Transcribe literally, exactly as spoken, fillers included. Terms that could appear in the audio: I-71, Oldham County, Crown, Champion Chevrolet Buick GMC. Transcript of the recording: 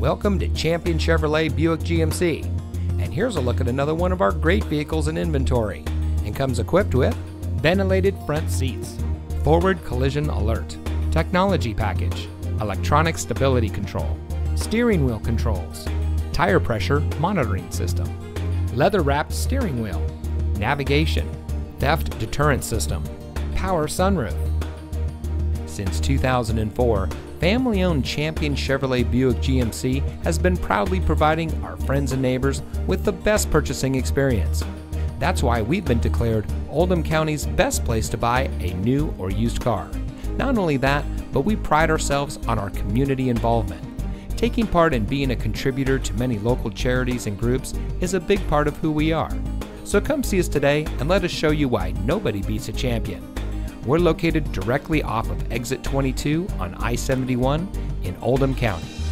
Welcome to Champion Chevrolet Buick G M C, and here's a look at another one of our great vehicles in inventory, and comes equipped with ventilated front seats, forward collision alert, technology package, electronic stability control, steering wheel controls, tire pressure monitoring system, leather-wrapped steering wheel, navigation, theft deterrent system, power sunroof. Since two thousand four, family-owned Champion Chevrolet Buick G M C has been proudly providing our friends and neighbors with the best purchasing experience. That's why we've been declared Oldham County's best place to buy a new or used car. Not only that, but we pride ourselves on our community involvement. Taking part in being a contributor to many local charities and groups is a big part of who we are. So come see us today and let us show you why nobody beats a champion. We're located directly off of Exit twenty-two on I seventy-one in Oldham County.